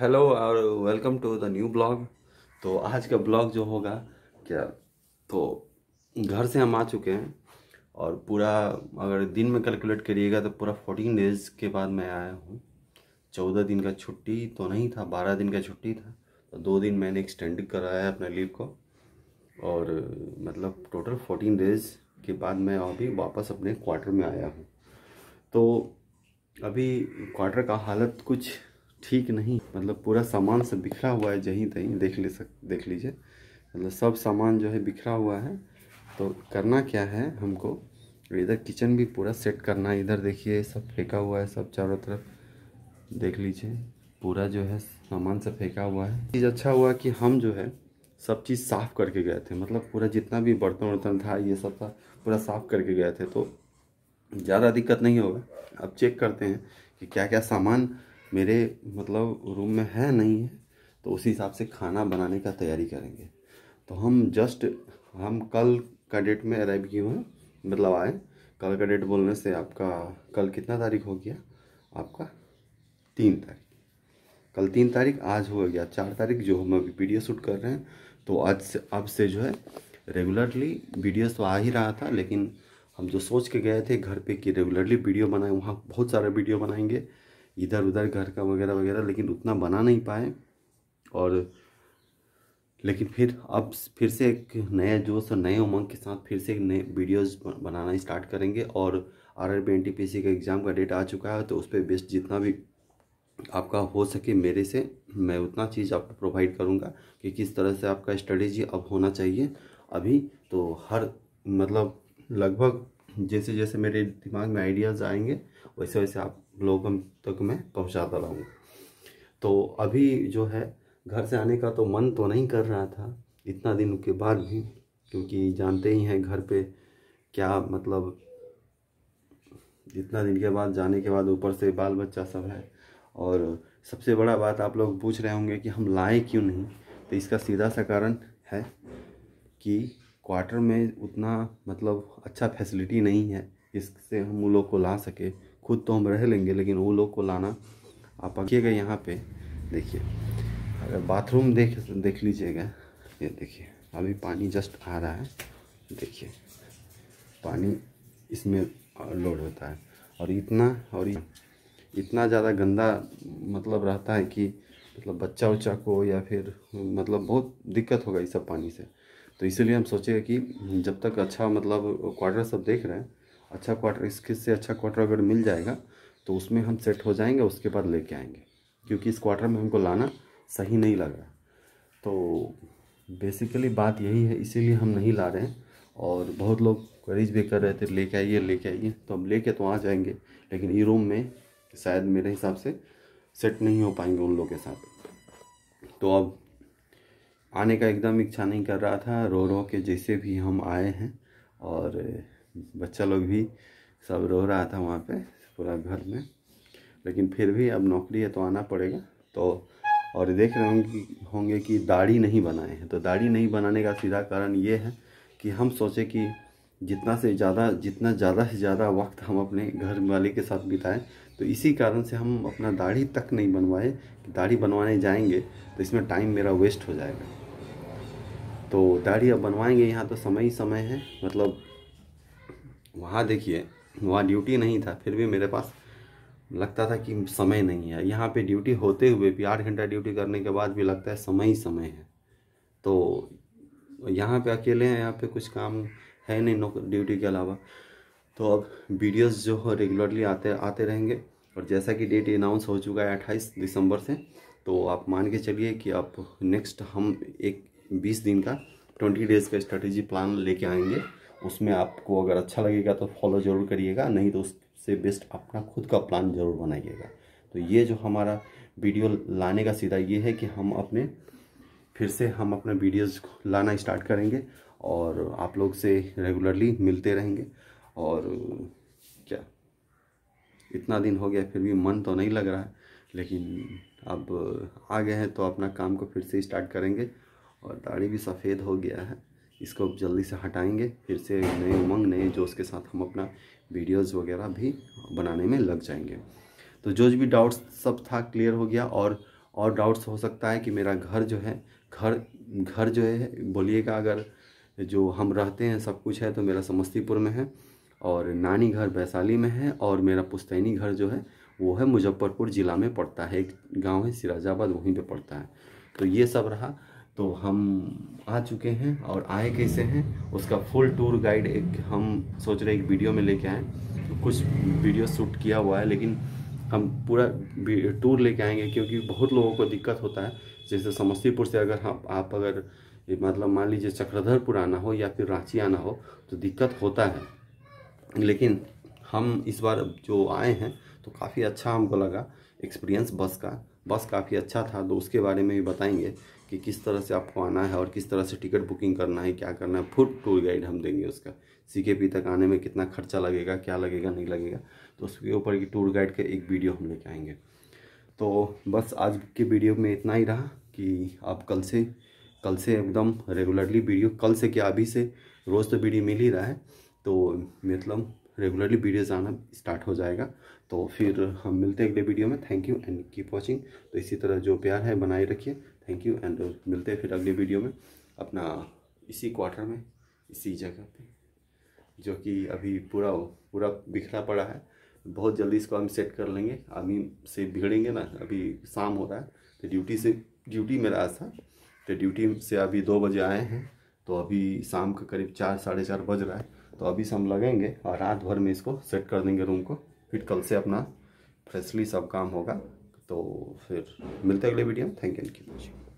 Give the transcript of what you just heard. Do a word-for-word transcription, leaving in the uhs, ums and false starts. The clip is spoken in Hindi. हेलो और welcome to the new blog. तो आज का ब्लॉग जो होगा क्या, तो घर से हम आ चुके हैं और पूरा अगर दिन में कैलकुलेट करिएगा तो पूरा फोर्टीन डेज़ के बाद मैं आया हूँ। चौदह दिन का छुट्टी तो नहीं था, बारह दिन का छुट्टी था, तो दो दिन मैंने एक्सटेंड कराया है अपने लीव को। और मतलब टोटल फोर्टीन डेज़ के बाद मैं अभी वापस अपने क्वार्टर में आया हूँ। तो अभी क्वार्टर का हालत कुछ ठीक नहीं, मतलब पूरा सामान सब बिखरा हुआ है, जहीं तहीं देख ले सक देख लीजिए, मतलब सब सामान जो है बिखरा हुआ है। तो करना क्या है हमको, इधर किचन भी पूरा सेट करना है। इधर देखिए सब फेंका हुआ है, सब चारों तरफ देख लीजिए, पूरा जो है सामान सब फेंका हुआ है। चीज़ अच्छा हुआ कि हम जो है सब चीज़ साफ़ करके गए थे, मतलब पूरा जितना भी बर्तन वर्तन था ये सब था पूरा साफ़ करके गए थे, तो ज़्यादा दिक्कत नहीं होगा। अब चेक करते हैं कि क्या क्या सामान मेरे मतलब रूम में है नहीं है, तो उसी हिसाब से खाना बनाने का तैयारी करेंगे। तो हम जस्ट हम कल का डेट में अराइव किए हैं, मतलब आए। कल का डेट बोलने से आपका कल कितना तारीख हो गया, आपका तीन तारीख कल तीन तारीख आज हो गया चार तारीख जो हम अभी वीडियो शूट कर रहे हैं। तो आज से अब से जो है रेगुलरली वीडियोस तो आ ही रहा था, लेकिन हम जो सोच के गए थे घर पे कि रेगुलरली वीडियो बनाए, वहाँ बहुत सारे वीडियो बनाएंगे इधर उधर घर का वगैरह वगैरह, लेकिन उतना बना नहीं पाए। और लेकिन फिर अब फिर से एक नए जोश और नए उमंग के साथ फिर से नए वीडियोस बनाना स्टार्ट करेंगे। और आरआरबी एनटीपीसी का एग्ज़ाम का डेट आ चुका है, तो उस पर बेस्ट जितना भी आपका हो सके मेरे से मैं उतना चीज़ आपको प्रोवाइड करूँगा कि किस तरह से आपका स्ट्रेटेजी अब होना चाहिए। अभी तो हर मतलब लगभग जैसे जैसे मेरे दिमाग में आइडियाज़ आएंगे वैसे वैसे आप लोगों तक मैं पहुंचाता रहूँगा। तो अभी जो है घर से आने का तो मन तो नहीं कर रहा था इतना दिन के बाद भी, क्योंकि जानते ही हैं घर पे क्या, मतलब इतना दिन के बाद जाने के बाद ऊपर से बाल बच्चा सब है। और सबसे बड़ा बात आप लोग पूछ रहे होंगे कि हम लाए क्यों नहीं, तो इसका सीधा सा कारण है कि क्वार्टर में उतना मतलब अच्छा फैसिलिटी नहीं है इससे हम उन लोग को ला सके। खुद तो हम रह लेंगे, लेकिन वो लोग को लाना आप आइएगा। यहाँ पे देखिए, अगर बाथरूम देख देख लीजिएगा, ये देखिए अभी पानी जस्ट आ रहा है, देखिए पानी इसमें लोड होता है। और इतना और इतना ज़्यादा गंदा मतलब रहता है कि मतलब बच्चा उच्चा को या फिर मतलब बहुत दिक्कत होगा इस सब पानी से। तो इसीलिए हम सोचे कि जब तक अच्छा मतलब क्वार्टर सब देख रहे हैं, अच्छा क्वार्टर इसके से अच्छा क्वार्टर अगर मिल जाएगा तो उसमें हम सेट हो जाएंगे, उसके बाद लेके आएंगे, क्योंकि इस क्वार्टर में हमको लाना सही नहीं लग रहा। तो बेसिकली बात यही है, इसीलिए हम नहीं ला रहे हैं। और बहुत लोग करेज भी कर रहे थे लेके आइए लेके आइए, तो हम लेके तो आ जाएंगे, लेकिन ई रूम में शायद मेरे हिसाब से सेट नहीं हो पाएंगे उन लोग के साथ। तो अब आने का एकदम इच्छा नहीं कर रहा था, रो रो के जैसे भी हम आए हैं। और बच्चा लोग भी सब रो रहा था वहाँ पे पूरा घर में, लेकिन फिर भी अब नौकरी है तो आना पड़ेगा। तो और देख रहे होंगे होंगे कि दाढ़ी नहीं बनाए हैं, तो दाढ़ी नहीं बनाने का सीधा कारण ये है कि हम सोचे कि जितना से ज़्यादा जितना ज़्यादा से ज़्यादा वक्त हम अपने घर वाले के साथ बिताएं, तो इसी कारण से हम अपना दाढ़ी तक नहीं बनवाए। दाढ़ी बनवाने जाएंगे तो इसमें टाइम मेरा वेस्ट हो जाएगा। तो दाढ़ी अब बनवाएंगे, यहाँ तो समय ही समय है। मतलब वहाँ देखिए, वहाँ ड्यूटी नहीं था फिर भी मेरे पास लगता था कि समय नहीं है, यहाँ पे ड्यूटी होते हुए भी आठ घंटा ड्यूटी करने के बाद भी लगता है समय ही समय है। तो यहाँ पे अकेले हैं, यहाँ पे कुछ काम है नहीं नौकरी ड्यूटी के अलावा। तो अब वीडियोस जो हो रेगुलरली आते आते रहेंगे। और जैसा कि डेट अनाउंस हो चुका है अट्ठाईस दिसंबर से, तो आप मान के चलिए कि आप नेक्स्ट हम एक बीस दिन का ट्वेंटी डेज़ का स्ट्रेटेजी प्लान लेके आएंगे। उसमें आपको अगर अच्छा लगेगा तो फॉलो ज़रूर करिएगा, नहीं तो उससे बेस्ट अपना खुद का प्लान ज़रूर बनाइएगा। तो ये जो हमारा वीडियो लाने का सीधा ये है कि हम अपने फिर से हम अपने वीडियोस लाना स्टार्ट करेंगे और आप लोग से रेगुलरली मिलते रहेंगे। और क्या, इतना दिन हो गया फिर भी मन तो नहीं लग रहा है, लेकिन अब आ गए हैं तो अपना काम को फिर से स्टार्ट करेंगे। और दाढ़ी भी सफ़ेद हो गया है, इसको जल्दी से हटाएंगे, फिर से नए उमंग नए जोश के साथ हम अपना वीडियोस वगैरह भी बनाने में लग जाएंगे। तो जो भी डाउट्स सब था क्लियर हो गया। और और डाउट्स हो सकता है कि मेरा घर जो है घर घर जो है बोलिएगा अगर जो हम रहते हैं सब कुछ है तो मेरा समस्तीपुर में है और नानी घर वैशाली में है और मेरा पुश्तैनी घर जो है वो है मुज़फ्फरपुर ज़िला में पड़ता है, एक गांव है सिराजाबाद वहीं पे पड़ता है। तो ये सब रहा। तो हम आ चुके हैं और आए कैसे हैं उसका फुल टूर गाइड एक हम सोच रहे एक वीडियो में लेके आएँ। तो कुछ वीडियो शूट किया हुआ है लेकिन हम पूरा टूर लेके आएंगे क्योंकि बहुत लोगों को दिक्कत होता है। जैसे समस्तीपुर से अगर हम आप अगर मतलब मान लीजिए चक्रधरपुर आना हो या फिर रांची आना हो तो दिक्कत होता है, लेकिन हम इस बार जो आए हैं तो काफ़ी अच्छा हमको लगा एक्सपीरियंस बस का। बस काफ़ी अच्छा था तो उसके बारे में भी बताएंगे कि किस तरह से आपको आना है और किस तरह से टिकट बुकिंग करना है, क्या करना है, फुल टूर गाइड हम देंगे उसका। सीकेपी तक आने में कितना खर्चा लगेगा, क्या लगेगा, नहीं लगेगा, तो उसके ऊपर की टूर गाइड का एक वीडियो हम लेके आएंगे। तो बस आज के वीडियो में इतना ही रहा कि आप कल से कल से एकदम रेगुलरली वीडियो, कल से क्या अभी से रोज़ तो वीडियो मिल ही रहा है तो मतलब रेगुलरली वीडियोज़ आना स्टार्ट हो जाएगा। तो फिर हम मिलते हैं अगले वीडियो में। Thank you and keep watching. तो इसी तरह जो प्यार है बनाए रखिए। थैंक यू एंड मिलते हैं फिर अगले वीडियो में अपना इसी क्वार्टर में इसी जगह पे, जो कि अभी पूरा पूरा बिखरा पड़ा है। बहुत जल्दी इसको हम सेट कर लेंगे। अभी से बिगड़ेंगे ना, अभी शाम हो रहा है तो ड्यूटी से ड्यूटी मेरा आज था तो ड्यूटी से अभी दो बजे आए हैं तो अभी शाम का करीब चार साढ़े चार बज रहा है। तो अभी से हम लगेंगे और रात भर में इसको सेट कर देंगे रूम को। फिर कल से अपना फ्रेशली सब काम होगा। तो फिर मिलते हैं अगले वीडियो में। Thank you and keep watching.